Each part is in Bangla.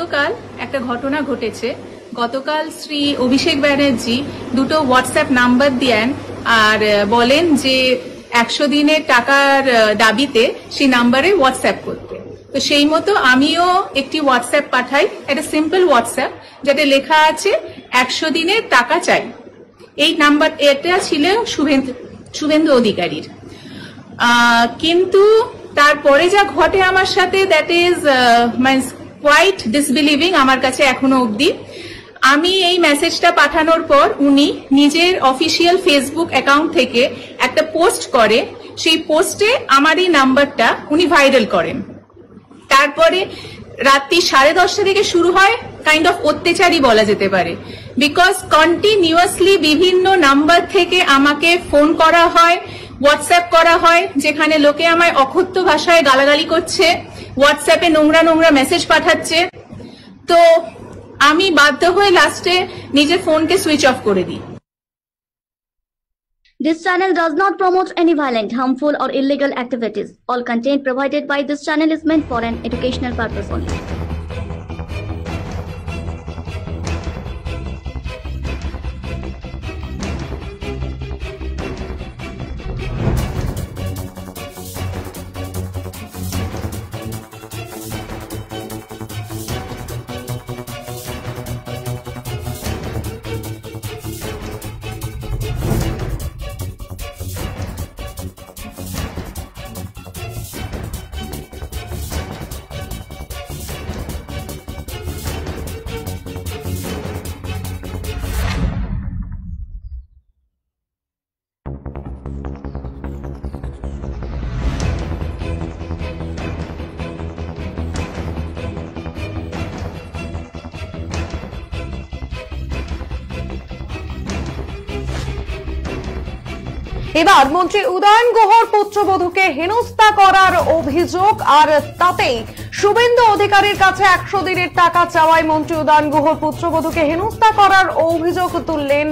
গতকাল একটা ঘটনা ঘটেছে। গতকাল শ্রী অভিষেক ব্যানার্জি দুটো হোয়াটসঅ্যাপ নাম্বার দেন আর বলেন যে 100 দিনের টাকার দাবিতে সেই নাম্বারে হোয়াটসঅ্যাপ করতে। তো সেই মতো আমিও একটি হোয়াটসঅ্যাপ পাঠাই, একটা সিম্পল হোয়াটসঅ্যাপ, যেটা লেখা আছে 100 দিনের টাকা চাই। এই নাম্বার এটা ছিল শুভেন্দু অধিকারীর। কিন্তু তারপরে যা ঘটে আমার সাথে, that is mines quite disbelieving আমার কাছে এখনো অবধি। আমি এই মেসেজটা পাঠানোর পর উনি নিজের অফিসিয়াল ফেসবুক অ্যাকাউন্ট থেকে একটা পোস্ট করে, সেই পোস্টে আমার এই নাম্বারটা উনি ভাইরাল করেন। তারপরে রাত্রি 10:30 থেকে শুরু হয় কাইন্ড অফ অত্যাচারই বলা যেতে পারে, বিকজ কন্টিনিউয়াসলি বিভিন্ন নাম্বার থেকে আমাকে ফোন করা হয়, হোয়াটসঅ্যাপ করা হয়, যেখানে লোকে আমায় অকথ্য ভাষায় গালাগালি করছে, হোয়াটসঅ্যাপে নোংরা নোংরা মেসেজ পাঠাচ্ছে। তো আমি বাধ্য হয়ে লাস্টে নিজের ফোনকে সুইচ অফ করে দিই। This channel does not promote any violent, harmful or illegal activities. All content provided by this channel is meant for an educational purpose only. এবার মন্ত্রী উদয়ন গুহর পুত্রবধূকে হেনস্থা করার অভিযোগ, আর তাতেই শুভেন্দু অধিকারীর কাছে 100 দিনের টাকা চাওয়ায় মন্ত্রী উদয়ন গুহর পুত্রবধূকে হেনস্থা করার অভিযোগ তুললেন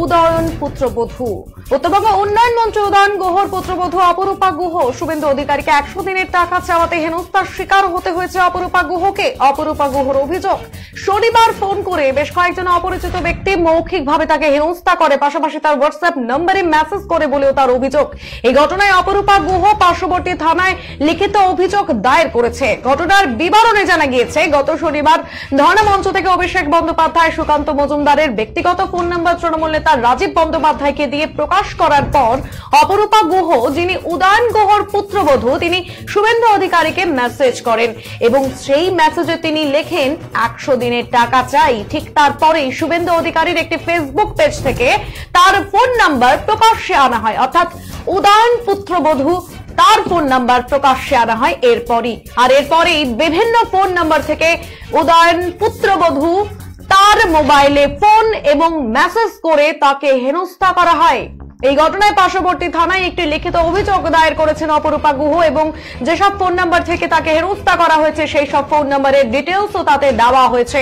উদয়ন পুত্রবধূ। উত্তরবঙ্গ উন্নয়ন মন্ত্রী উদয়ন গুহর পুত্রবধূ অপরূপা গুহ শুভেন্দু অধিকারীকে 100 দিনের টাকা চাওয়াতে হেনস্থার শিকার হতে হয়েছে অপরূপা গুহকে। অপরূপা গুহর অভিযোগ, শনিবার ফোন করে বেশ কয়েকজন অপরিচিত ব্যক্তি মৌখিকভাবে তাকে হেনস্থা করে, পাশাপাশি তার হোয়াটসঅ্যাপ নম্বরে মেসেজ করে বলেও তার অভিযোগ। এই ঘটনায় অপরূপা গুহ পার্শ্ববর্তী থানায় লিখিত অভিযোগ দায়ের করেছে। ঘটনার বিবরণে জানা গিয়েছে, গত শনিবার ধর্ণা মঞ্চ থেকে অভিষেক বন্দ্যোপাধ্যায়, সুকান্ত মজুমদারের ব্যক্তিগত ফোন নম্বর তৃণমূল নেতা রাজীব বন্দ্যোপাধ্যায়কে দিয়ে প্রকাশ করার পর অপরূপা গুহ, যিনি উদয়ন গুহর পুত্রবধূ, তিনি শুভেন্দু অধিকারীকে মেসেজ করেন এবং সেই মেসেজে তিনি লেখেন 100 দিনের টাকা চাই। ঠিক তারপরেই শুভেন্দু অধিকারীর একটি ফেসবুক পেজ থেকে তার ফোন নাম্বার প্রকাশ্যে আনা হয়, অর্থাৎ উদয়ন পুত্রবধূ তার ফোন নাম্বার প্রকাশ্যে আনা হয় এরপরই। আর এরপরেই বিভিন্ন ফোন নাম্বার থেকে উদয়ন পুত্রবধূ তার মোবাইলে ফোন এবং মেসেজ করে তাকে হেনস্থা করা হয়। এই ঘটনায় পার্শ্ববর্তী থানায় একটি লিখিত অভিযোগ দায়ের করেছেন অপরূপা গুহ এবং যেসব ফোন নাম্বার থেকে তাকে হেনস্থা করা হয়েছে সেই সব ফোন নাম্বারের ডিটেইলসও তাতে দেওয়া হয়েছে।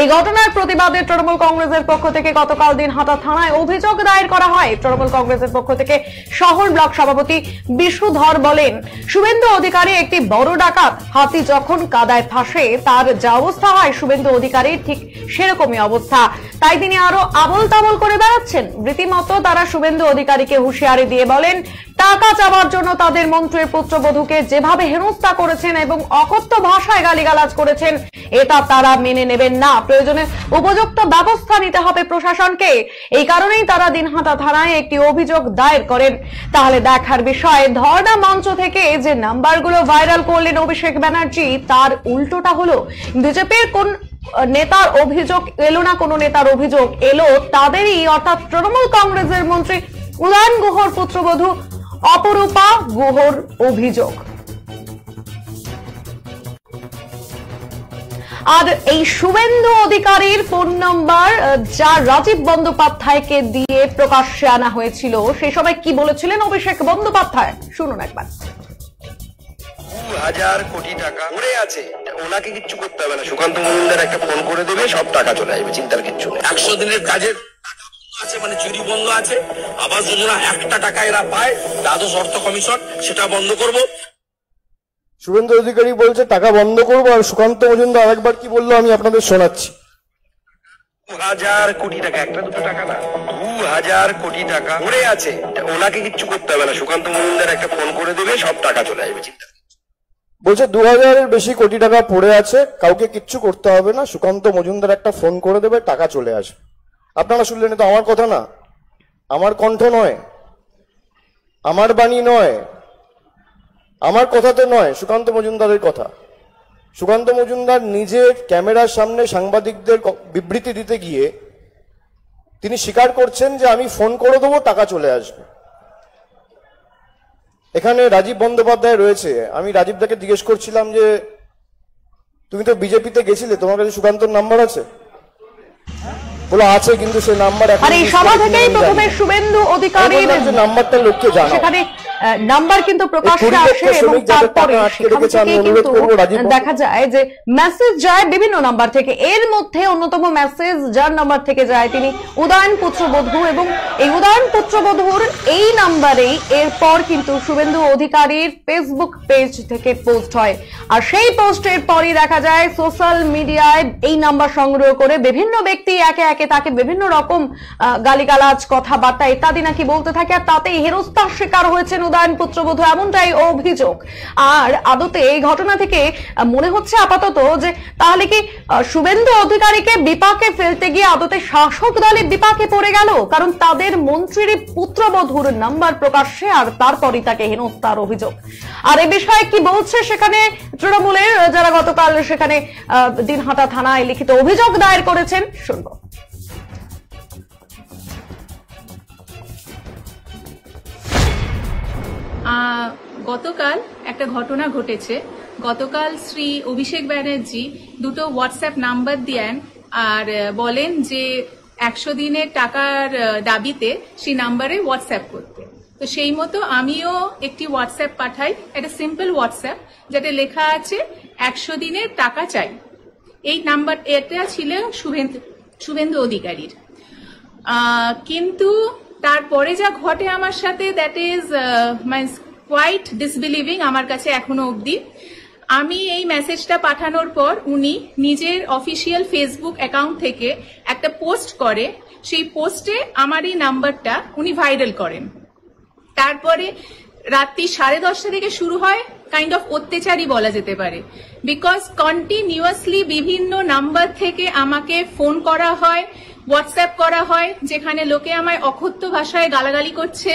এই ঘটনার প্রতিবাদে তৃণমূল কংগ্রেসের পক্ষ থেকে গতকাল দিনহাটা থানায় অভিযোগ দায়ের করা হয়। তৃণমূল কংগ্রেসের পক্ষ থেকে শহর ব্লক সভাপতি বিশুধর বলেন, শুভেন্দু অধিকারী একটি বড় ডাকাত, হাতি যখন কাদায় ফাঁসে তার যা অবস্থা হয় শুভেন্দু অধিকারীর ঠিক সেরকমই অবস্থা, তাই তিনি আরো আবল তাবল করে বেড়াচ্ছেন। রীতিমতো তারা শুভেন্দু অধিকারীকে হুঁশিয়ারি দিয়ে বলেন, টাকা চাওয়ার জন্য তাদের মন্ত্রীর পুত্রবধূকে যেভাবে হেনস্থা করেছেন এবং অকথ্য ভাষায় গালিগালাজ করেছেন এটা তারা মেনে নেবেন না, প্রয়োজনে উপযুক্ত ব্যবস্থা নিতে হবে প্রশাসনকে। এই কারণেই তারা দিনহাটা থানায় একটি অভিযোগ দায়ের করেন। তাহলে দেখার বিষয়, ধর্ণা মঞ্চ থেকে যে নাম্বারগুলো ভাইরাল করলেন অভিষেক ব্যানার্জি, তার উল্টোটা হলো। বিজেপির কোন নেতার অভিযোগ এলো না, কোন নেতার অভিযোগ এলো তাদেরই, অর্থাৎ তৃণমূল কংগ্রেসের মন্ত্রী উদয়ন গুহর পুত্রবধূ অপরূপা গুহর অভিযোগ। আর এই শুভেন্দু অধিকারীর ফোন নম্বর যা রাজীব বন্দ্যোপাধ্যায়কে দিয়ে প্রকাশ্যে আনা হয়েছিল, সেই সময় কি বলেছিলেন অভিষেক বন্দ্যোপাধ্যায় শুনুন একবার। 2000 কোটি টাকা পড়ে আছে, ওনাকে কিচ্ছু করতে হবে না, সুকান্ত মজুমদার একটা ফোন করে দেবে, সব টাকা চলে আসবে, চিন্তার কিচ্ছু নেই। 100 দিনের কাজের আছে মানে চুরি বন্ধ আছে, আবাস যোজনা একটা টাকা এরা পায়, দ্বাদশ অর্থ কমিশন সেটা বন্ধ করবো। শুভেন্দু অধিকারী বলছে টাকা বন্ধ করব আর সুকান্ত মজুমদার আরেকবার কি বললো আমি আপনাদের শোনাচ্ছি 2000 কোটি টাকা একটা দুটো টাকা না 2000 কোটি টাকা পড়ে আছে ওনাকে কিছু করতে হবে না সুকান্ত মজুমদার একটা ফোন করে দেবে সব টাকা চলে আসবে চিন্তা বলছে 2000 এর বেশি কোটি টাকা পড়ে আছে কাউকে কিছু করতে হবে না সুকান্ত মজুমদার একটা ফোন করে দেবে টাকা চলে আসবে আপনারা শুনলেন তো আমার কথা না আমার কণ্ঠ নয় আমার বাণী নয় আমার কথাতে নয় সুকান্ত মজুমদারের কথা সুকান্ত মজুমদার নিজে ক্যামেরার সামনে সাংবাদিকদের বিবৃতি দিতে গিয়ে তিনি স্বীকার করছেন যে আমি ফোন করে দেব টাকা চলে আসবে এখানে রাজীব বন্দ্যোপাধ্যায় রয়েছে আমি রাজীবদাকে জিজ্ঞেস করছিলাম যে তুমি তো বিজেপিতে গেছিলে তোমার কাছে সুকান্তর নাম্বার আছে বলো আছে কিন্তু সেই নাম্বার এখন আরে সভা থেকেই প্রথমে শুভেন্দু অধিকারীর নাম্বারটা লোককে জানাও সেখানে নাম্বার কিন্তু প্রকাশ্যে আসে এবং তারপরে কিন্তু দেখা যায় যে মেসেজ যায় বিভিন্ন নাম্বার থেকে এর মধ্যে অন্যতম মেসেজ যার নাম্বার থেকে যায় তিনি উদয়ন পুত্রবধূ এবং এই উদয়ন পুত্রবধূর এই নাম্বারেই এরপর কিন্তু শুভেন্দু অধিকারীর ফেসবুক পেজ থেকে পোস্ট হয় আর সেই পোস্টের পরই দেখা যায় সোশ্যাল মিডিয়ায় এই নাম্বার সংগ্রহ করে বিভিন্ন ব্যক্তি একে একে তাকে বিভিন্ন রকম গালিগালাজ কথাবার্তা ইত্যাদি নাকি বলতে থাকে আর তাতেই হেনস্থার শিকার হয়েছেন উদয়ন পুত্রবধূ এমনটাই অভিযোগ আর আদতে এই ঘটনা থেকে মনে হচ্ছে আপাতত যে তাহলে কি শুভেন্দু অধিকারীকে বিপাকে ফেলতে গিয়ে আদতে শাসক দলের বিপাকে পড়ে গেল কারণ তাদের মন্ত্রীর পুত্রবধূর নাম্বার প্রকাশ্যে আর তারপরই তাকে হেনস্থার অভিযোগ আর এ বিষয়ে কি বলছে সেখানে তৃণমূলের যারা গতকাল সেখানে দিনহাটা থানায় লিখিত অভিযোগ দায়ের করেছেন শুনবো গতকাল একটা ঘটনা ঘটেছে গতকাল শ্রী অভিষেক ব্যানার্জি দুটো হোয়াটসঅ্যাপ নাম্বার দেন আর বলেন যে 100 দিনের টাকার দাবিতে সেই নাম্বারে হোয়াটসঅ্যাপ করতে তো সেই মতো আমিও একটি হোয়াটসঅ্যাপ পাঠাই একটা সিম্পল হোয়াটসঅ্যাপ যাতে লেখা আছে 100 দিনের টাকা চাই এই নাম্বার এটা ছিল শুভেন্দু অধিকারীর কিন্তু তারপরে যা ঘটে আমার সাথে that is my quite disbelieving আমার কাছে এখনো অবধি আমি এই মেসেজটা পাঠানোর পর উনি নিজের অফিসিয়াল ফেসবুক অ্যাকাউন্ট থেকে একটা পোস্ট করে সেই পোস্টে আমার এই নাম্বারটা উনি ভাইরাল করেন তারপরে রাত্রি 10:30 থেকে শুরু হয় কাইন্ড অফ অত্যাচারই বলা যেতে পারে বিকজ কন্টিনিউয়াসলি বিভিন্ন নাম্বার থেকে আমাকে ফোন করা হয় হোয়াটসঅ্যাপ করা হয় যেখানে লোকে আমায় অকথ্য ভাষায় গালাগালি করছে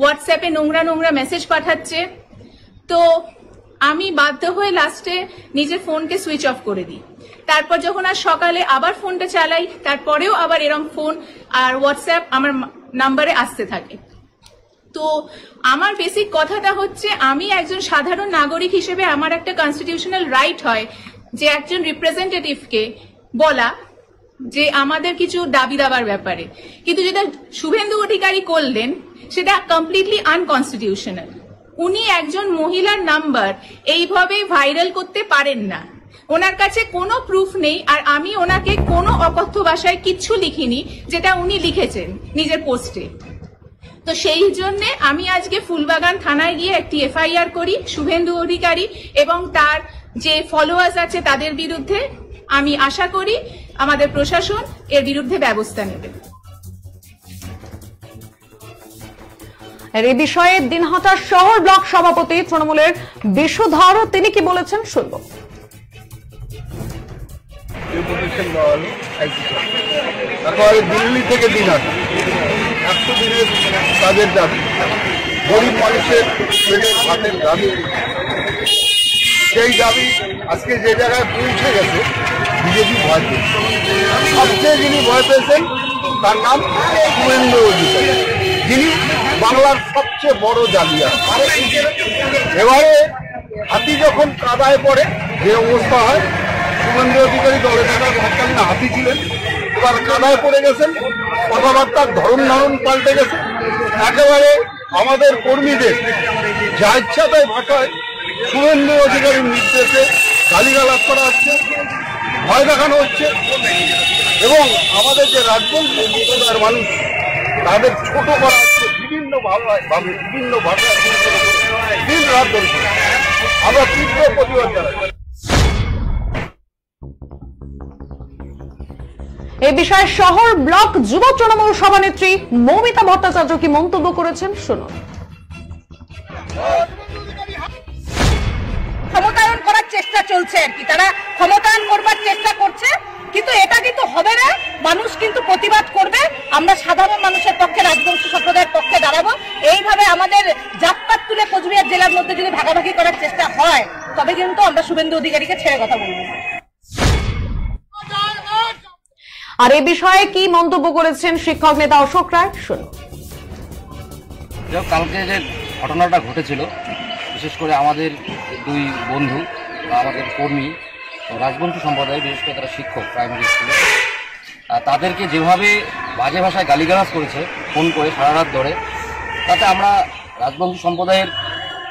হোয়াটসঅ্যাপে নোংরা নোংরা মেসেজ পাঠাচ্ছে তো আমি বাধ্য হয়ে লাস্টে নিজের ফোনকে সুইচ অফ করে দিই তারপর যখন আর সকালে আবার ফোনটা চালাই তারপরেও আবার এরম ফোন আর হোয়াটসঅ্যাপ আমার নাম্বারে আসতে থাকে তো আমার বেসিক কথাটা হচ্ছে আমি একজন সাধারণ নাগরিক হিসেবে আমার একটা কনস্টিটিউশনাল রাইট হয় যে একজন রিপ্রেজেন্টেটিভকে বলা যে আমাদের কিছু দাবি দাবার ব্যাপারে কিন্তু যেটা শুভেন্দু অধিকারী করলেন সেটা কমপ্লিটলি আনকনস্টিটিউশনাল উনি একজন মহিলার নাম্বার এইভাবে ভাইরাল করতে পারেন না ওনার কাছে কোনো প্রুফ নেই আর আমি ওনাকে কোনো অকথ্য ভাষায় কিচ্ছু লিখিনি যেটা উনি লিখেছেন নিজের পোস্টে তো সেই জন্য আমি আজকে ফুলবাগান থানায় গিয়ে একটি এফআইআর করি শুভেন্দু অধিকারী এবং তার যে ফলোয়ার্স আছে তাদের বিরুদ্ধে আমি আশা করি আমাদের প্রশাসন এর বিরুদ্ধে ব্যবস্থা নেবে এই বিষয়ে দিনহাটা শহর ব্লক সভাপতি তৃণমূলের বিশ্বধর তিনি কি বলেছেন শুনব দিল্লি থেকে দিনহাটা 100 দিনের তাদের দাবি গরিব মানুষের হাতের দাবি সেই দাবি আজকে যে জায়গায় পৌঁছে গেছে বিজেপি ভয় পেয়েছে সবচেয়ে যিনি ভয় পেয়েছেন তার নাম শুভেন্দু অধিকারী যিনি বাংলার সবচেয়ে বড় জালিয়া এবারে হাতি যখন কাদায় পড়ে যে অবস্থা হয় শুভেন্দু অধিকারী দলে থাকার ঘটকালীন হাতি ছিলেন এবার কাদায় পড়ে গেছেন কথাবার্তার ধরন পাল্টে গেছে একেবারে আমাদের কর্মীদের যা ইচ্ছা তাই ভাষায় শুভেন্দু অধিকারীর নির্দেশে গালিগালাজ করা হচ্ছে ভয় দেখানো হচ্ছে এবং আমাদের যে রাজবংশের মানুষ তাদের ছোট করা হচ্ছে বিভিন্ন ভাবে বিভিন্ন ভাষায় দিন রাত ধরে আমরা তীব্র প্রতিবাদ জানাই। এই বিষয়ে শহর ব্লক যুব তৃণমূল সভানেত্রী মৌমিতা ভট্টাচার্য কি মন্তব্য করেছেন শুনুন। ক্ষমতায়ন করার চেষ্টা চলছে আর কি, তারা ক্ষমতায়ন করবার চেষ্টা করছে, কিন্তু এটা কিন্তু হবে না। মানুষ কিন্তু প্রতিবাদ করবে, আমরা সাধারণ মানুষের পক্ষে, রাজবংশী সম্প্রদায়ের পক্ষে দাঁড়াবো। এইভাবে আমাদের জাতপাত তুলে কোচবিহার জেলার মধ্যে যদি ভাগাভাগি করার চেষ্টা হয়, তবে কিন্তু আমরা শুভেন্দু অধিকারীকে ছেড়ে কথা বলবো। আর এই বিষয়ে কি মন্তব্য করেছেন শিক্ষক নেতা অশোক রায় শুনুন। কালকে যে ঘটনাটা ঘটেছিল, বিশেষ করে আমাদের দুই বন্ধু বা আমাদের কর্মী রাজবংশী সম্প্রদায়, বিশেষ করে তারা শিক্ষক প্রাইমারি স্কুলে, তাদেরকে যেভাবে বাজে ভাষায় গালিগালাজ করেছে ফোন করে সারা রাত ধরে, তাতে আমরা রাজবংশী সম্প্রদায়ের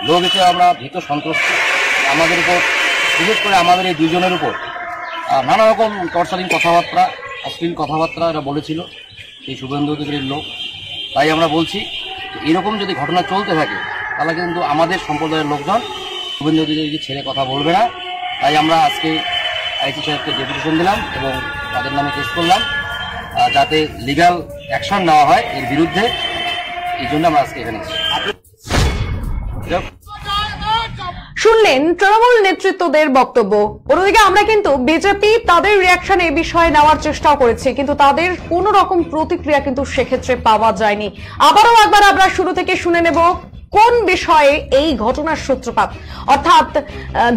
লোক হিসেবে আমরা ভীত সন্ত্রস্ত। আমাদের উপর, বিশেষ করে আমাদের এই দুজনের উপর নানা রকম টর্চারিং কথাবার্তা, অশ্লীল কথাবার্তা এরা বলেছিল এই শুভেন্দু অধিকারীর লোক। তাই আমরা বলছি এরকম যদি ঘটনা চলতে থাকে, তাহলে কিন্তু আমাদের সম্প্রদায়ের লোকজন শুভেন্দু অধিকারীকে ছেড়ে কথা বলবে না। তাই আমরা আজকে আইসি সাহেবকে ডেপুটেশন দিলাম এবং তাদের নামে কেস করলাম, যাতে লিগাল অ্যাকশন নেওয়া হয় এর বিরুদ্ধে। এই জন্য আমরা আজকে এখানে শুনলেন তৃণমূল নেতৃত্বদের বক্তব্য। অন্যদিকে আমরা কিন্তু বিজেপি তাদের রিয়াকশন এই বিষয়ে নেওয়ার চেষ্টাও করেছে, কিন্তু তাদের কোন রকম প্রতিক্রিয়া কিন্তু সেক্ষেত্রে পাওয়া যায়নি। আবারও একবার আমরা শুরু থেকে শুনে নেব কোন বিষয়ে এই ঘটনার সূত্রপাত, অর্থাৎ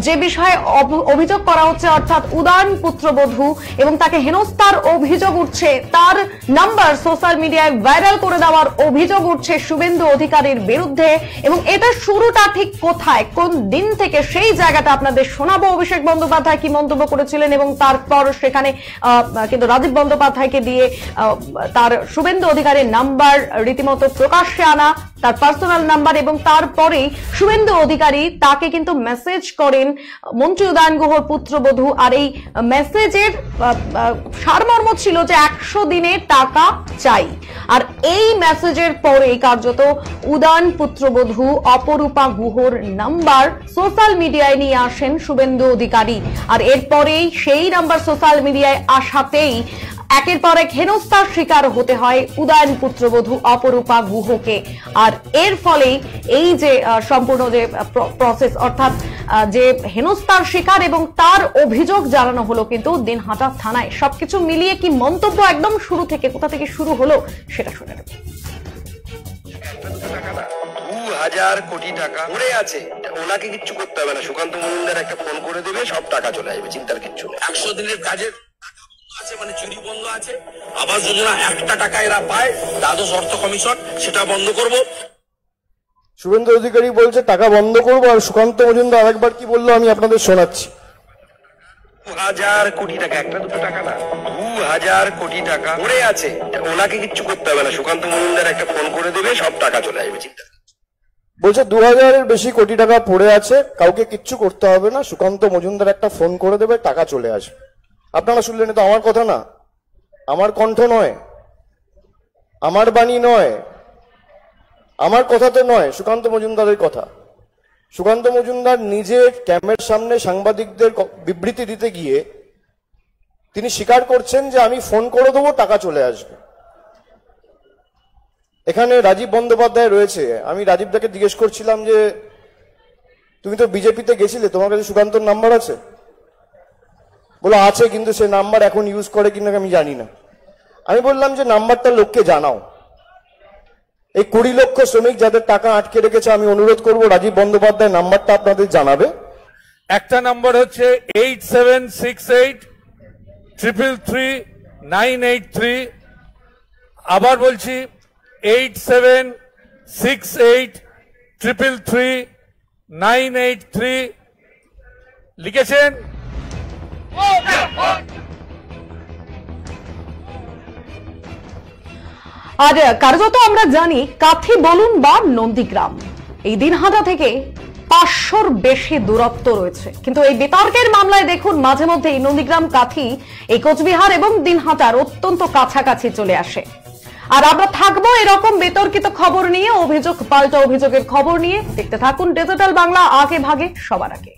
যে বিষয়ে অভিযোগ করা হচ্ছে, অর্থাৎ উদয়ন পুত্রবধূ এবং তাকে হেনস্থার অভিযোগ উঠছে, তার নাম্বার সোশ্যাল মিডিয়ায় ভাইরাল করে দেওয়ার অভিযোগ উঠছে শুভেন্দু অধিকারীর বিরুদ্ধে। এবং এটা শুরুটা ঠিক কোথায়, কোন দিন থেকে, সেই জায়গাটা আপনাদের শোনাবো। অভিষেক বন্দ্যোপাধ্যায় কি মন্তব্য করেছিলেন এবং তারপর সেখানে কিন্তু রাজীব বন্দ্যোপাধ্যায়কে দিয়ে তার শুভেন্দু অধিকারীর নাম্বার রীতিমতো প্রকাশ্যে আনা, তার পার্সোনাল নাম্বার, এবং তারপরে শুভেন্দু অধিকারী তাকে কিন্তু মেসেজ করেন মন্ত্রী উদয়ন গুহর পুত্রবধূ। আর এই মেসেজের সারমর্ম ছিল যে 100 দিনে টাকা চাই। আর এই মেসেজের পরে কার্যত উদয়ন পুত্রবধূ অপরূপা গুহর নাম্বার সোশ্যাল মিডিয়ায় নিয়ে আসেন শুভেন্দু অধিকারী। আর এরপরেই সেই নাম্বার সোশ্যাল মিডিয়ায় আসাতেই একের পর এক হেনস্থার শিকার হতে হয় উদয়ন পুত্রবধূ অপরূপা গুহকে। আর এর ফলে এই যে সম্পূর্ণ যে প্রসেস, অর্থাৎ যে হেনস্থার শিকার এবং তার অভিযোগ জানানো হলো কিন্তু দিনহাটা থানায়। সবকিছু মিলিয়ে কি মন্তব্য একদম শুরু থেকে, কোথা থেকে শুরু হলো সেটা শুনে নেব। 2000 কোটি টাকা পড়ে আছে, ওনাকে কিচ্ছু করতে হবে না, সুকান্ত মজুমদার একটা ফোন করে দেবে, সব টাকা চলে আসবে, চিন্তার কিচ্ছু নেই। 100 দিনের কাজের আছে, মানে চুরি বন্ধ আছে, আবাস যোজনা একটা টাকা এরা পায়, দ্বাদশ অর্থ কমিশন সেটা বন্ধ করবো। শুভেন্দু অধিকারী বলছে টাকা বন্ধ করবো। আর সুকান্ত মজুমদার আরেকবার কি বললো আমি আপনাদের শোনাচ্ছি। 2000 কোটি টাকা, একটা দুটো টাকা না, 2000 কোটি টাকা পড়ে আছে, ওনাকে কিচ্ছু করতে হবে না, সুকান্ত মজুমদার একটা ফোন করে দেবে, সব টাকা চলে আসবে, চিন্তা। বলছে 2000-এর বেশি কোটি টাকা পড়ে আছে, কাউকে কিচ্ছু করতে হবে না, সুকান্ত মজুমদার একটা ফোন করে দেবে, টাকা চলে আসবে। আপনারা শুনলেন, এটা আমার কথা না, আমার কণ্ঠ নয়, আমার বাণী নয়, আমার কথাতে নয়, সুকান্ত মজুমদারের কথা। সুকান্ত মজুমদার নিজে ক্যামেরার সামনে সাংবাদিকদের বিবৃতি দিতে গিয়ে তিনি স্বীকার করছেন যে আমি ফোন করে দেবো, টাকা চলে আসবে। এখানে রাজীব বন্দ্যোপাধ্যায় রয়েছে, আমি রাজীবদাকে জিজ্ঞেস করছিলাম যে তুমি তো বিজেপিতে গেছিলে, তোমার কাছে সুকান্তর নাম্বার আছে? বলো আছে, কিন্তু সে নাম্বার এখন ইউজ করে কিনা আমি জানি না। আমি বললাম যে নাম্বারটা লোককে জানাও। এই 20 লক্ষ শ্রমিক যাদের টাকা আটকে রেখেছে, আমি অনুরোধ করব রাজীব বন্দ্যোপাধ্যায় নাম্বারটা আপনাদের জানাবে। একটা নাম্বার হচ্ছে 8768333983। আবার বলছি 8768333983। লিখেছেন? আর কার্যত আমরা জানি কাথি বলুন বা নন্দীগ্রাম, এই দিনহাটা থেকে 500-র বেশি দূরত্ব রয়েছে, কিন্তু এই বিতর্কের মামলায় দেখুন মাঝে মধ্যে নন্দীগ্রাম, কাথি, এই কোচবিহার এবং দিনহাটার অত্যন্ত কাছাকাছি চলে আসে। আর আমরা থাকবো এরকম বিতর্কিত খবর নিয়ে, অভিযোগ পাল্টা অভিযোগের খবর নিয়ে। দেখতে থাকুন ডিজিটাল বাংলা, আগে ভাগে সবার আগে।